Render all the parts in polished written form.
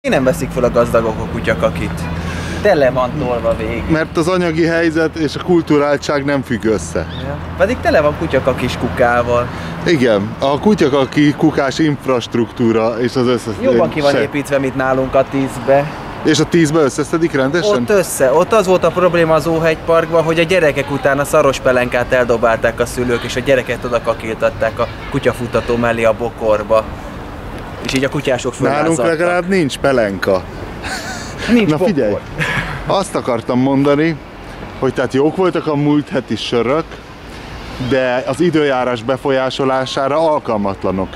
Mi nem veszik fel a gazdagok a kutyakakit? Tele van tolva végig. Mert az anyagi helyzet és a kulturáltság nem függ össze. Ja. Pedig tele van kutyakakis kukával. Igen, a kutyakaki kukás infrastruktúra és az összes... Jobban ki van építve, mint nálunk a 10-be. És a 10-be összeszedik rendesen? Ott össze. Ott az volt a probléma az Óhegy Parkban, hogy a gyerekek után a szaros pelenkát eldobálták a szülők, és a gyereket oda kakiltatták a kutyafutató mellé a bokorba. És így a kutyások fölrázadtak. Nálunk legalább nincs pelenka. Nincs. Na figyelj, azt akartam mondani, hogy tehát jók voltak a múlt heti sörök, de az időjárás befolyásolására alkalmatlanok.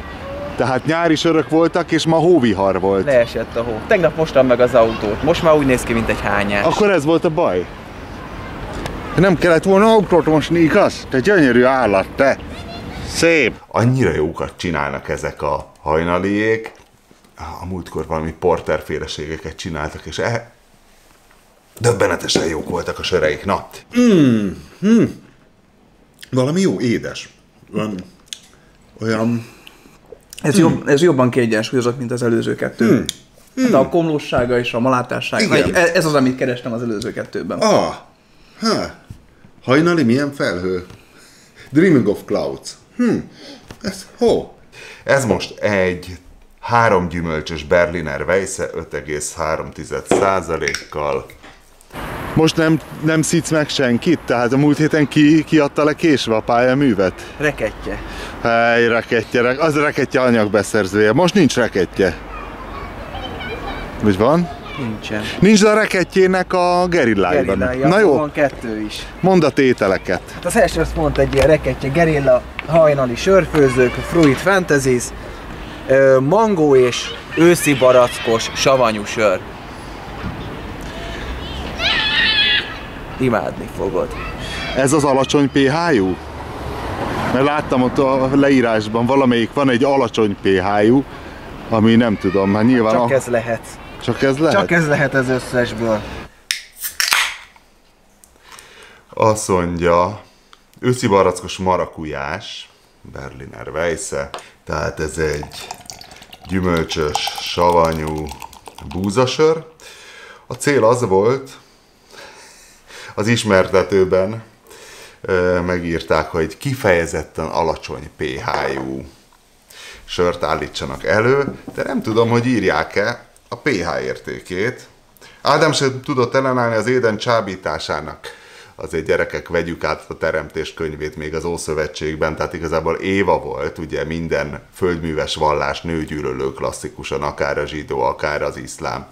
Tehát nyári sörök voltak, és ma hóvihar volt. Leesett a hó. Tegnap mostam meg az autót. Most már úgy néz ki, mint egy hányás. Akkor ez volt a baj? Nem kellett volna autót mosni, igaz? Te gyönyörű állat, te! Szép! Annyira jókat csinálnak ezek a hajnaliék. A múltkor valami porterféleségeket csináltak, és döbbenetesen jók voltak a söreik. Na! Valami jó édes. Olyan... Ez jobban kiegyensúlyozott, mint az előző kettő. Hát a komlóssága és a malátássága. Ez az, amit kerestem az előző kettőben. Hajnali milyen felhő. Dreaming of Clouds. Ez hó. Ez most egy 3 gyümölcsös Berliner Weisse 5,3%-kal. Most nem szítsz meg senkit? Tehát a múlt héten ki adta le késve a pályaművet? Rekettye. Hely, Rekettye. Az Rekettye anyagbeszerzője. Most nincs Rekettye. Úgy van? Nincsen. Nincs a Rekettyének a gerillájban. Na jó. Van 2 is. Mondd a tételeket. Hát az első azt mondta egy ilyen Rekettye gerilla, hajnali sörfőzők, Fruit Fantasies, mangó és őszi barackos savanyú sör. Imádni fogod. Ez az alacsony pH-jú? Mert láttam ott a leírásban valamelyik van egy alacsony pH-jú, ami nem tudom, már nyilván... Csak ez lehet. Csak ez lehet? Csak ez lehet az összesből. Azt mondja, őszi barackos marakujás, Berliner Weisse, tehát ez egy gyümölcsös, savanyú búzasör. A cél az volt, az ismertetőben megírták, hogy kifejezetten alacsony pH-jú sört állítsanak elő, de nem tudom, hogy írják-e a pH értékét. Ádám sem tudott ellenállni az éden csábításának. Azért gyerekek, vegyük át a teremtés könyvét még az Ószövetségben, tehát igazából Éva volt, ugye minden földműves vallás nőgyűlölő klasszikusan, akár a zsidó, akár az iszlám,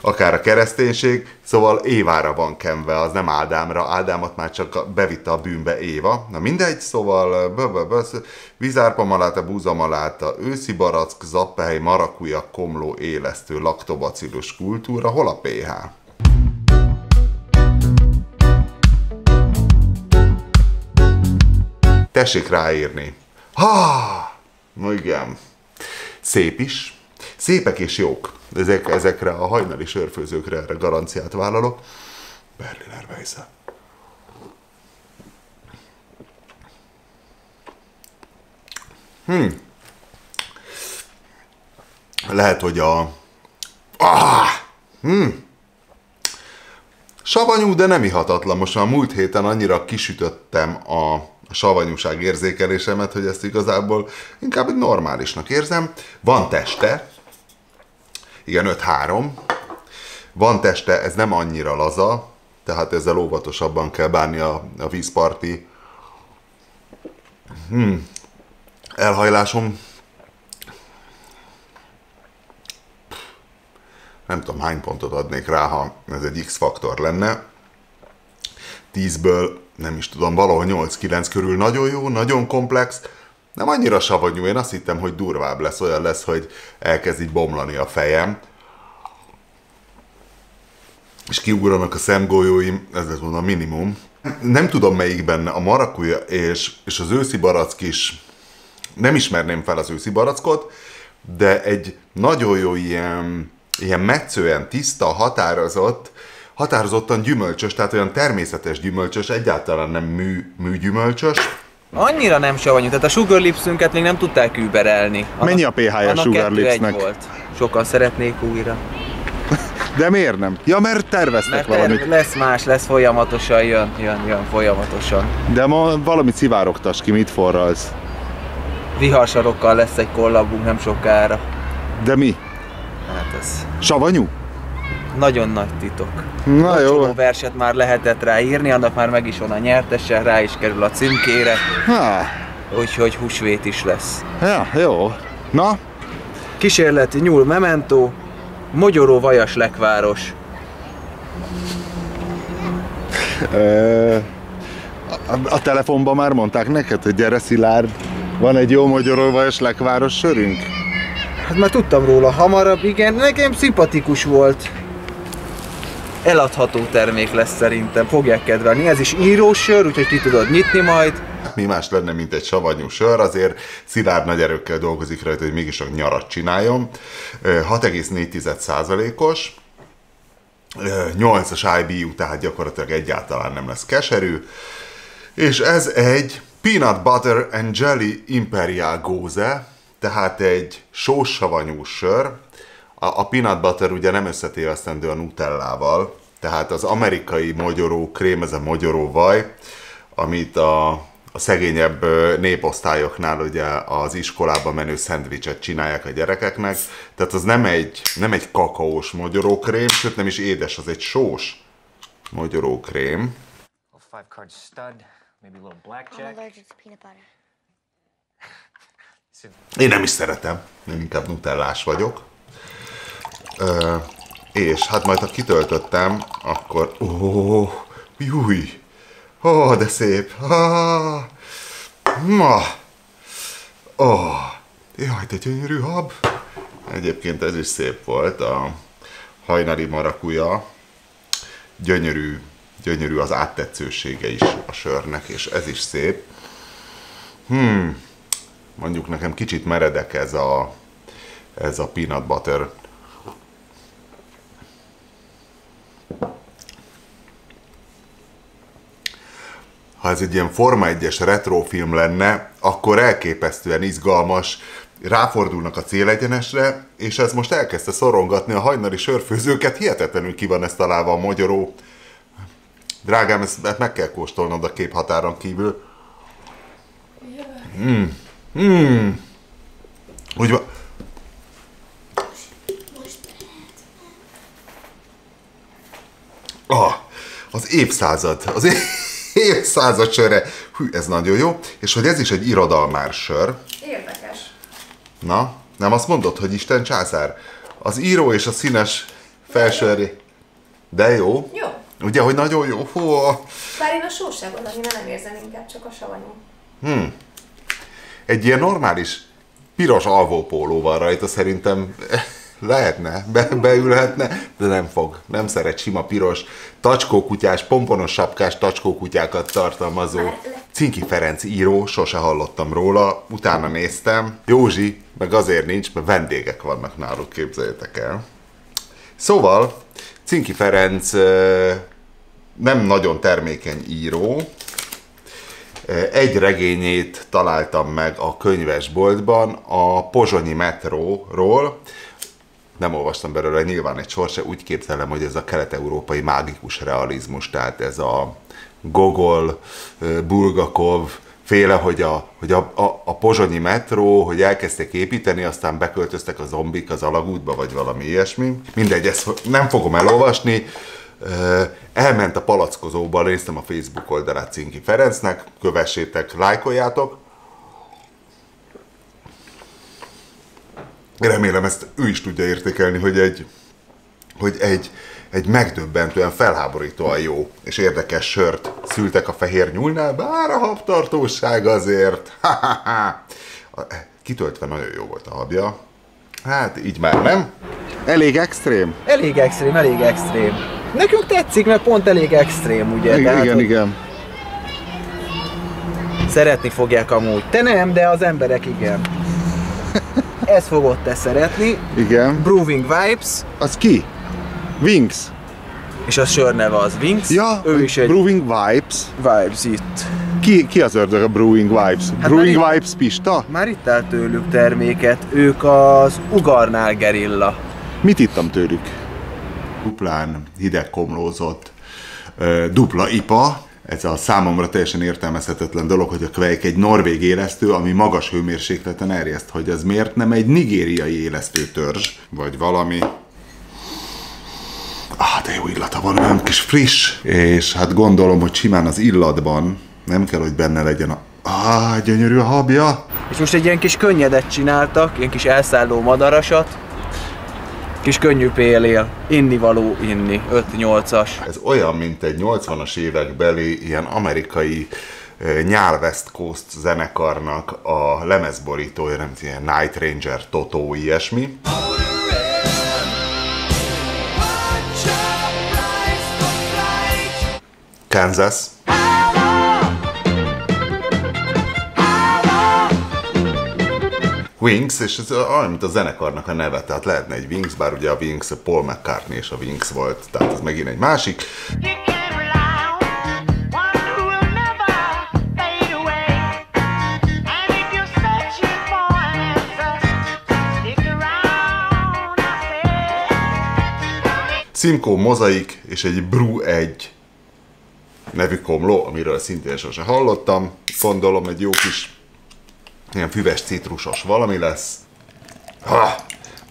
akár a kereszténység, szóval Évára van kenve, az nem Ádámra, Ádámot már csak bevitte a bűnbe Éva, na mindegy, szóval vízárpamaláta, búzamaláta, őszi barack, zappehely, marakuja, komló, élesztő, laktobacillus kultúra, hol a pH? Tessék ráírni. Igen. Szép is. Szépek és jók. Ezekre a hajnali sörfőzőkre erre garanciát vállalok. Berliner Weisse. Lehet, hogy a... savanyú, de nem ihatatlan. Most már múlt héten annyira kisütöttem a savanyúság érzékelésemet, hogy ezt igazából inkább egy normálisnak érzem. Van teste, igen, 5-3, van teste, ez nem annyira laza, tehát ezzel óvatosabban kell bánni a vízparti elhajlásom. Nem tudom, hány pontot adnék rá, ha ez egy X-faktor lenne. 10-ből nem is tudom, valahol 8-9 körül nagyon jó, nagyon komplex, nem annyira savanyú, én azt hittem, hogy durvább lesz, olyan lesz, hogy elkezd így bomlani a fejem. És kiugranak a szemgolyóim, ez lesz volna a minimum. Nem tudom melyik benne, a marakuja és az őszi barack is, nem ismerném fel az őszi barackot, de egy nagyon jó ilyen metszően tiszta, határozottan gyümölcsös, tehát olyan természetes gyümölcsös, egyáltalán nem műgyümölcsös. Annyira nem savanyú, tehát a Sugar Lips-ünket még nem tudták überelni. Mennyi a pH-ja a Sugar Lips-nek? Sokan szeretnék újra. De miért nem? Ja, mert terveztek valamit. Lesz más, lesz folyamatosan, jön folyamatosan. De ma valami szivárogtas ki, mit forralsz? Viharsarokkal lesz egy kollabunk nem sokára. De mi? Hát ez... savanyú? Nagyon nagy titok. Na jó. Csomó verset már lehetett rá írni, annak már meg is van a nyertese, rá is kerül a címkére. Úgyhogy húsvét is lesz. Ja, jó. Na? Kísérleti nyúl mementó, mogyoró vajas lekváros. A telefonban már mondták neked, hogy gyere Szilárd, van egy jó mogyoró vajas lekváros sörünk? Hát már tudtam róla hamarabb, igen, nekem szimpatikus volt. Eladható termék lesz szerintem, fogják kedvelni. Ez is írósör, úgyhogy ki tudod nyitni majd. Mi más lenne, mint egy savanyú sör, azért Szilárd nagy erőkkel dolgozik rajta, hogy mégis a nyarat csináljon. 6,4%-os, 8-as IBU, tehát gyakorlatilag egyáltalán nem lesz keserű. És ez egy Peanut Butter and Jelly Imperial Gose, tehát egy sós savanyú sör. A peanut butter ugye nem összetévesztendő a nutellával, tehát az amerikai mogyoró krém, ez a mogyoró vaj, amit a szegényebb néposztályoknál ugye az iskolába menő szendvicset csinálják a gyerekeknek, tehát az nem egy kakaós mogyorókrém, sőt nem is édes, az egy sós mogyorókrém. Én nem is szeretem, én inkább nutellás vagyok. És hát majd ha kitöltöttem, akkor... Oh, júj! Oh, de szép! Ah, ma! Oh, jaj, de gyönyörű hab! Egyébként ez is szép volt, a hajnali marakuja. Gyönyörű, gyönyörű az áttetszősége is a sörnek, és ez is szép. Mondjuk nekem kicsit meredek ez a peanut butter. Ha ez egy ilyen Forma 1-es retrofilm lenne, akkor elképesztően izgalmas, ráfordulnak a célegyenesre, és ez most elkezdte szorongatni a hajnali sörfőzőket, hihetetlenül ki van ezt találva a mogyoró. Drágám, ezt meg kell kóstolnod a képhatáron kívül. Úgy van. Ah, az évszázad. Évszázad sörre. Hű, ez nagyon jó. És hogy ez is egy irodalmár sör. Érdekes. Na, nem azt mondod, hogy Isten császár? Az író és a színes felsőré. De jó? Jó. Ugye, hogy nagyon jó? Hú. Bár én a sóságot annyira nem érzem, inkább csak a savanyú. Egy ilyen normális piros alvópóló van rajta, szerintem lehetne, beülhetne, de nem fog. Nem szeret sima piros, tacskókutyás, pomponos sapkás tacskókutyákat tartalmazó. Cinki Ferenc író, sose hallottam róla, utána néztem. Józsi meg azért nincs, mert vendégek vannak náluk, képzeljétek el. Szóval, Cinki Ferenc nem nagyon termékeny író. Egy regényét találtam meg a könyvesboltban, a Pozsonyi metróról. Nem olvastam belőle nyilván egy sor se, úgy képzelem, hogy ez a kelet-európai mágikus realizmus, tehát ez a Gogol, Bulgakov féle, hogy a pozsonyi metró, hogy elkezdték építeni, aztán beköltöztek a zombik az alagútba, vagy valami ilyesmi. Mindegy, ezt nem fogom elolvasni. Elment a palackozóban, néztem a Facebook oldalát Cinki Ferencnek, kövessétek, lájkoljátok. Remélem ezt ő is tudja értékelni, hogy egy megdöbbentően felháborítóan jó és érdekes sört szültek a fehér nyúlnál, bár a habtartóság azért. Kitöltve nagyon jó volt a habja. Hát így már nem. Elég extrém? Elég extrém, elég extrém. Nekünk tetszik, mert pont elég extrém, ugye? Igen, igen, igen. Szeretni fogják amúgy. Te nem, de az emberek igen. Ezt fogod te szeretni. Igen. Brewing Vibes. Az ki? Wings. És a sör neve az Wings. Ja, ő is egy... Brewing Vibes. Vibes itt. Ki az ördög a Brewing Vibes? Hát Brewing Vibes Pista? Már itt áll tőlük terméket. Ők az Ugarnál gerilla. Mit ittam tőlük? duplán hidegkomlózott dupla IPA. Ez a számomra teljesen értelmezhetetlen dolog, hogy a Kvejk egy norvég élesztő, ami magas hőmérsékleten erjeszt, hogy ez miért nem egy nigériai élesztő törzs, vagy valami. Ah, de jó illata van, olyan kis friss. És hát gondolom, hogy simán az illatban nem kell, hogy benne legyen a... Ah, gyönyörű a habja. És most egy ilyen kis könnyedet csináltak, ilyen kis elszálló madarasat. Kis könnyű pélél, innivaló inni, 5-8-as. Ez olyan, mint egy 80-as évekbeli ilyen amerikai nyál West Coast zenekarnak a lemezborítója, nem tudom, ilyen Night Ranger, Totó, ilyesmi. Kansas. Wings, és ez olyan, mint a zenekarnak a neve, tehát lehetne egy Wings, bár ugye a Wings Paul McCartney és a Wings volt, tehát ez megint egy másik. Simcoe, Mosaic és egy Brue 1 nevű komló, amiről szintén sose hallottam. Gondolom egy jó kis ilyen füves, citrusos valami lesz. Ha,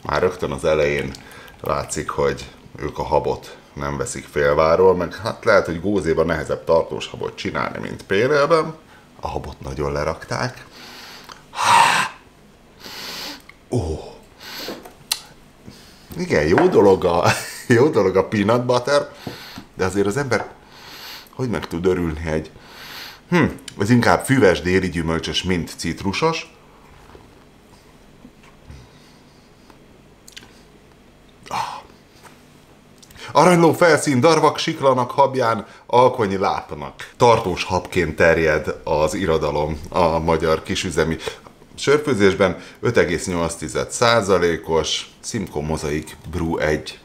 már rögtön az elején látszik, hogy ők a habot nem veszik félváról, meg hát lehet, hogy gózéban nehezebb tartós habot csinálni, mint pélében. A habot nagyon lerakták. Ha. Ó. Igen, jó dolog a peanut butter, de azért az ember hogy meg tud örülni egy... ez inkább füves, déli gyümölcsös, mint citrusos. Aranyló felszín, darvak siklanak habján, alkonyi lápnak. Tartós habként terjed az irodalom a magyar kisüzemi sörfőzésben. 5,8%-os Simcoe Mosaic Brue 1.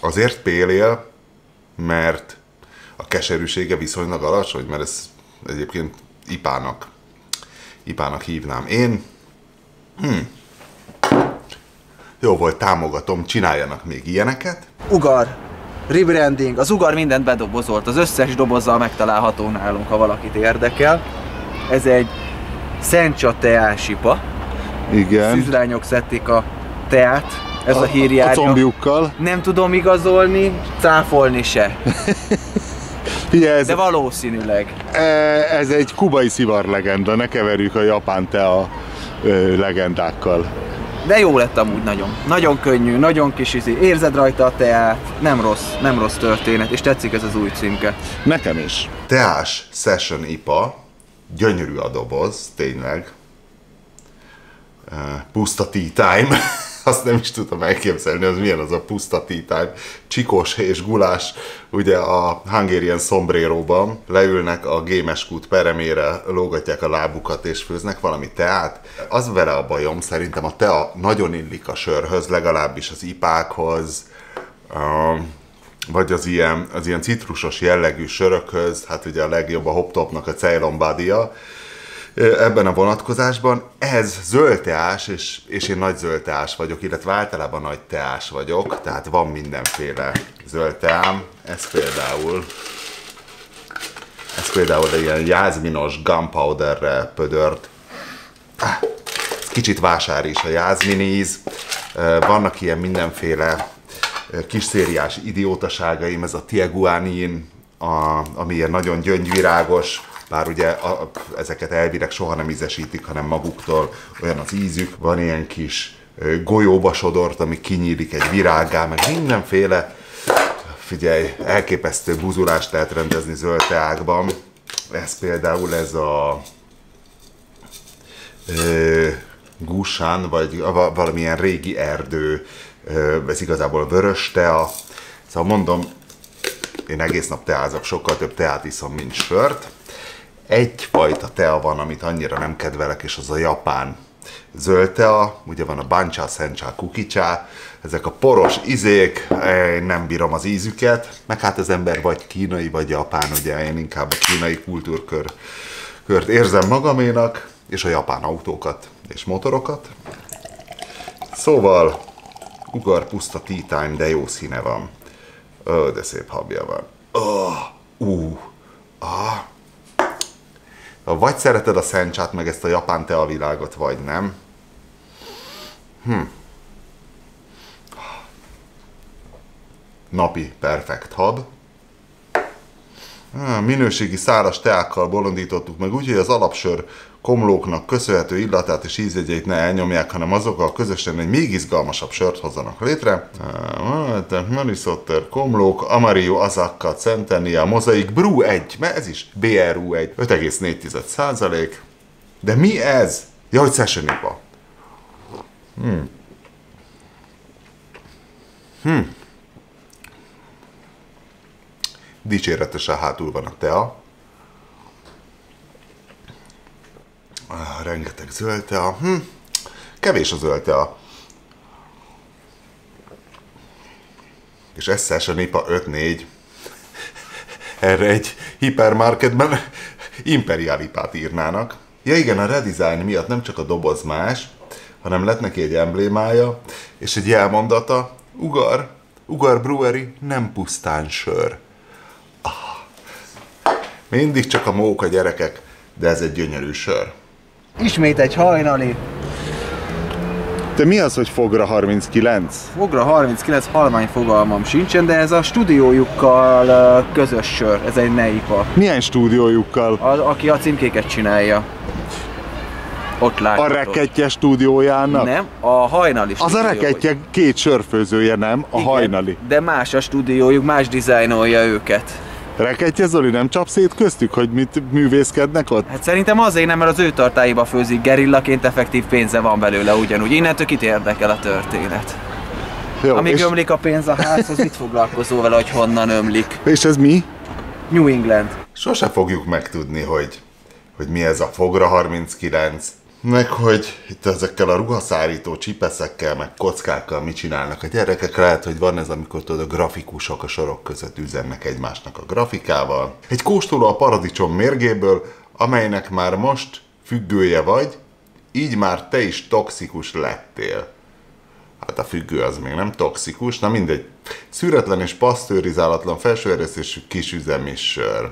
Azért pélél, mert a keserűsége viszonylag alacsony, mert ez egyébként ipának hívnám én. Jó volt, támogatom, csináljanak még ilyeneket. Ugar, rebranding, az Ugar mindent bedobozolt, az összes dobozzal megtalálható nálunk, ha valakit érdekel. Ez egy Szencsa teás ipa. Igen. Szűzlányok szedték a teát. Ez a hírjárja. A combjukkal. Nem tudom igazolni, cáfolni se. De valószínűleg. Ez egy kubai szivar legenda, ne keverjük a japán tea legendákkal. De jó lett amúgy nagyon. Nagyon könnyű, nagyon kis ízű. Érzed rajta a teát, nem rossz történet, és tetszik ez az új címke. Nekem is. Teás Session IPA, gyönyörű a doboz, tényleg. Puszta tea time. Azt nem is tudtam elképzelni, az milyen az a puszta tea time. Csikos és gulás, ugye a Hungarian Sombreróban leülnek a gémeskút peremére, lógatják a lábukat és főznek valami teát. Az vele a bajom, szerintem a tea nagyon illik a sörhöz, legalábbis az ipákhoz, vagy az ilyen citrusos jellegű sörökhöz, hát ugye a legjobb a Hoptopnak a Ceylon Badia. Ebben a vonatkozásban ez zöldteás, és én nagy zöldteás vagyok, illetve általában nagy teás vagyok, tehát van mindenféle zöldteám. Ez például egy ilyen jázminos gunpowderre pödört. Kicsit vásár is a jázmin íz. Vannak ilyen mindenféle kis szériás idiótaságaim, ez a TIEGUANIN, ami ilyen nagyon gyöngyvirágos. Bár ugye ezeket elvileg soha nem ízesítik, hanem maguktól olyan az ízük. Van ilyen kis golyóba sodort, ami kinyílik egy virággá, meg mindenféle, figyelj, elképesztő buzulást lehet rendezni zöld teákban. Ez például ez a gusán, vagy valamilyen régi erdő, ez igazából vörös tea. Szóval mondom, én egész nap teázok, sokkal több teát iszom, mint sört. Egyfajta tea van, amit annyira nem kedvelek, és az a japán zöld tea. Ugye van a bancha, sencha, kukicha, ezek a poros izék, én nem bírom az ízüket. Meg hát az ember vagy kínai, vagy japán, ugye én inkább a kínai kultúrkört érzem magaménak. és a japán autókat és motorokat. Szóval Ugar puszta tea time, de jó színe van. Ó, de szép habja van. Vagy szereted a szencsát, meg ezt a japán teavilágot, vagy nem. Napi perfekt hab. Minőségi száraz teákkal bolondítottuk meg úgy, hogy az alapsör komlóknak köszönhető illatát és ízjegyeit ne elnyomják, hanem azokkal közösen egy még izgalmasabb sört hozzanak létre. Marisotter, komlók, Amarillo, Azakka, Centennial, Mosaic, Brue 1, mert ez is BRU 1, 5,4%. De mi ez? Ja, hogy session IPA. Dicséretesen hátul van a tea. Rengeteg zöld tea. Kevés a zöld tea. És ez Szencsa IPA 5-4. Erre egy hipermarketben imperiál IPA-t írnának. Ja igen, a redesign miatt nem csak a doboz más, hanem lett neki egy emblémája, és egy jelmondata. Ugar Brewery, nem pusztán sör. Mindig csak a móka, gyerekek, de ez egy gyönyörű sör. Ismét egy hajnali. De mi az, hogy Fogra 39? Fogra 39, halvány fogalmam sincsen, de ez a stúdiójukkal közös sör, ez egy neipa. Milyen stúdiójukkal? Aki a címkéket csinálja. Ott látható. A Rekettye stúdiójának? Nem, a Hajnali stúdiója. Az a Rekettye két sörfőzője, nem? A igen, Hajnali. De más a stúdiójuk, más dizájnolja őket. Rekettye Zoli, nem csap szét köztük, hogy mit művészkednek ott? Hát szerintem azért nem, mert az ő tartályba főzik gerillaként, effektív pénze van belőle ugyanúgy. Innentől kit érdekel a történet. Jó, amíg és... ömlik a pénz a házhoz, mit foglalkozol vele, hogy honnan ömlik? És ez mi? New England. Sose fogjuk megtudni, hogy mi ez a Fogra 39, meg hogy itt ezekkel a ruhaszárító csipeszekkel, meg kockákkal mit csinálnak a gyerekek. Lehet, hogy van ez, amikor tudod, a grafikusok a sorok között üzennek egymásnak a grafikával. Egy kóstoló a paradicsom mérgéből, amelynek már most függője vagy, így már te is toxikus lettél. Hát a függő az még nem toxikus, na mindegy. Szűretlen és pasztőrizálatlan felsőerjesztésű kisüzemi sör.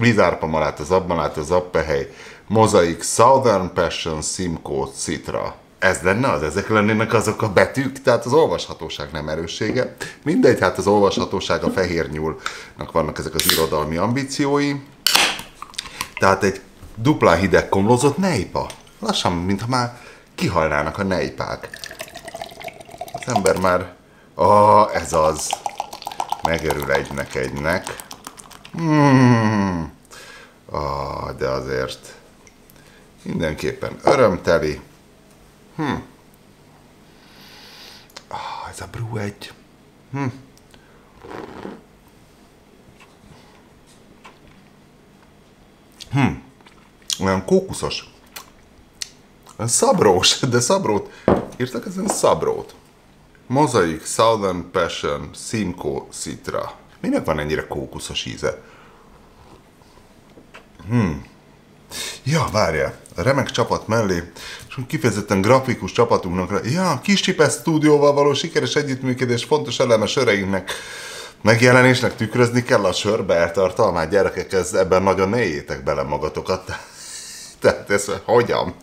Lizárpamalát, az abmalát, az appehely, Mosaic, Southern Passion, Simcoe, Citra. Ez lenne az, ezek lennének azok a betűk, tehát az olvashatóság nem erőssége. Mindegy, hát az olvashatóság a fehér nyúlnak vannak ezek az irodalmi ambíciói. Tehát egy duplán hideg komlózott neipa. Lassan, mintha már kihalnának a neipák. Az ember már... ez az. Megörül egynek. De azért mindenképpen örömteli. Ez a Brue 1. Olyan kókuszos. Olyan szabrós, de szabrót. Írtak ezen szabrót. Mosaic, Southern Passion, Simcoe, Citra. Minek van ennyire kókuszos íze? Ja, várjál, a remek csapat mellé, és kifejezetten grafikus csapatunknak, a kis csipes stúdióval való sikeres együttműködés fontos eleme söreinknek, megjelenésnek tükrözni kell a sörbe eltartalmát. Gyerekek, ebben nagyon ne éljétek bele magatokat. Tehát ez hogyan?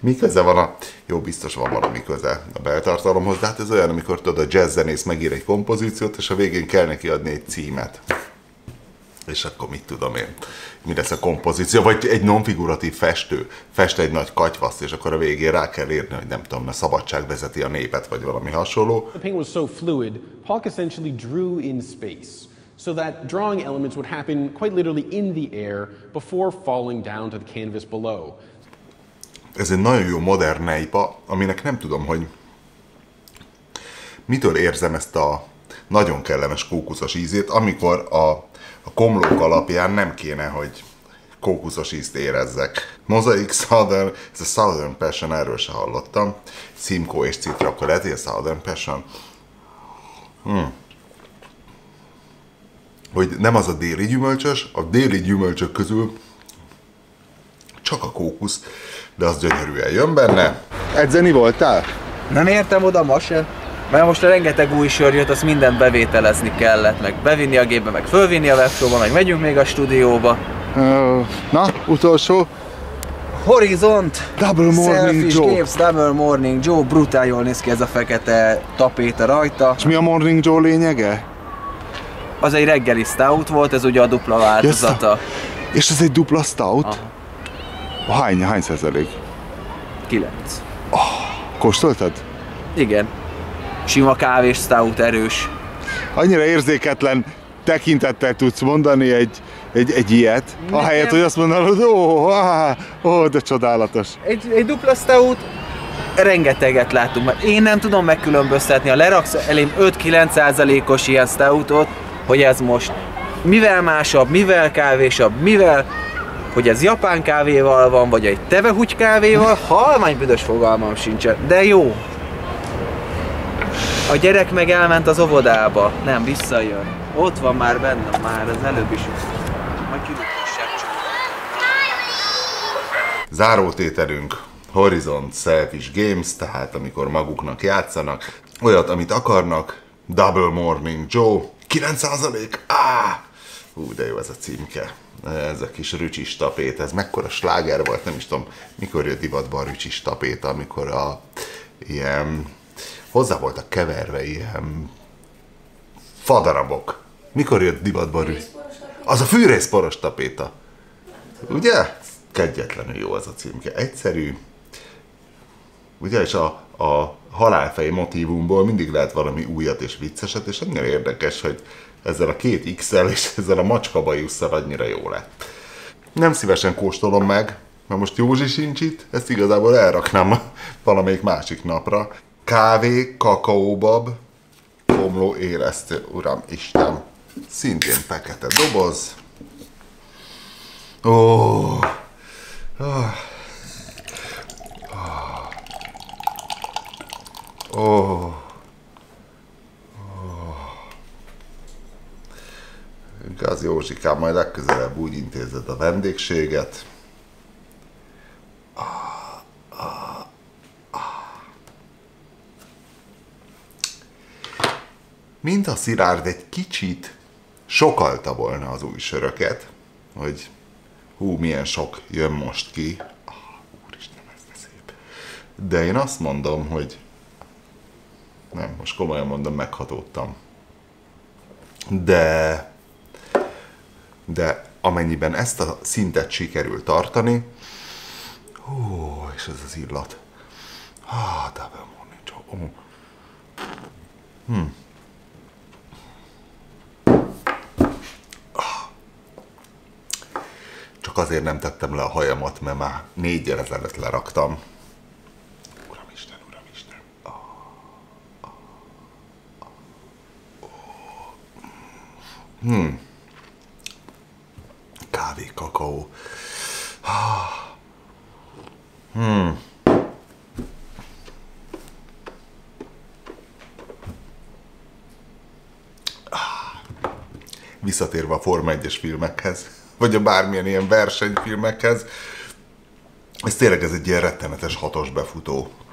Mi köze van a... Jó, biztos van valami köze a beltartalomhoz, de hát ez olyan, amikor tudod, a jazz zenész megír egy kompozíciót, és a végén kell neki adni egy címet. És akkor mit tudom én, mi lesz a kompozíció, vagy egy nonfiguratív festő fest egy nagy katyvaszt, és akkor a végén rá kell írni, hogy nem tudom, a szabadság vezeti a népet, vagy valami hasonló. The painting was so fluid, Park essentially drew in space, so that drawing elements would happen quite literally in the air before falling down to the canvas below. Ez egy nagyon jó modern neipa, aminek nem tudom, hogy mitől érzem ezt a nagyon kellemes kókuszos ízét, amikor a komlók alapján nem kéne, hogy kókuszos ízt érezzek. Mosaic, Southern, ez a Southern Passion, erről se hallottam. Simcoe és Citra, akkor lehet, hogy a Southern Passion. Hogy nem az a déli gyümölcsös, a déli gyümölcsök közül csak a kókusz, de az gyönyörűen jön benne. Edzeni voltál? Nem értem oda ma sem, mert most rengeteg új sör jött, azt mindent bevételezni kellett, meg bevinni a gépbe, meg fölvinni a webshopba, meg megyünk még a stúdióba. Na, utolsó. Horizont, Double Morning Joe. Games, Double Morning Joe, brutál jól néz ki ez a fekete tapéta rajta. És mi a Morning Joe lényege? Az egy reggeli stout volt, ez ugye a dupla változata. Yes, és ez egy dupla stout? Aha. Hány százalék? 9. Oh, kóstoltad? Igen. Sima kávés stout, erős. Annyira érzéketlen tekintettel tudsz mondani egy ilyet, nekem... ahelyett, hogy azt mondanod, ó, de csodálatos. Egy dupla stout, rengeteget látunk, mert én nem tudom megkülönböztetni, ha leraksz elém 5-9%-os ilyen stoutot, hogy ez most mivel másabb, mivel kávésabb, mivel, hogy ez japán kávéval van, vagy egy tevehugy kávéval, halványbüdös fogalmam sincsen, de jó. A gyerek meg elment az óvodába, nem, visszajön. Ott van már bennem, már az előbb is. Majd kirúgtassák csak. Zárótételünk Horizont Selfish Games, tehát amikor maguknak játszanak, olyat, amit akarnak, Double Morning Joe, 9%, Hú, de jó ez a címke. Ez a kis rücsis tapéta, ez mekkora sláger volt, nem is tudom, mikor jött divatban a rücsis tapéta, amikor a ilyen, hozzá voltak keverve ilyen fadarabok. Mikor jött divatba rücsis? Az a fűrészporos tapéta. Ugye? Kegyetlenül jó az a címke. Egyszerű. Ugye, és a halálfej motívumból mindig lehet valami újat és vicceset, és annyira érdekes, hogy ezzel a két X-el és ezzel a macskabajusszal annyira jó lett. Nem szívesen kóstolom meg, mert most Józsi sincs itt, ezt igazából elraknám valamelyik másik napra. Kávé, kakaóbab, homló élesztő, uram Isten. Szintén fekete doboz. Igaz, Józsikám, majd legközelebb úgy intézed a vendégséget. Mint a Szilárd egy kicsit sokalta volna az új söröket, hogy hú, milyen sok jön most ki. Úristen, ez de szép. De én azt mondom, hogy nem, most komolyan mondom, meghatódtam. De amennyiben ezt a szintet sikerül tartani, hú, és ez az illat. Double Morning Joe. Csak azért nem tettem le a hajamat, mert már 4-jel ezelőtt leraktam. Uramisten, uramisten. Kávé, kakaó. Visszatérve a Forma 1-es filmekhez, vagy a bármilyen ilyen versenyfilmekhez, ez tényleg egy ilyen rettenetes hatos befutó.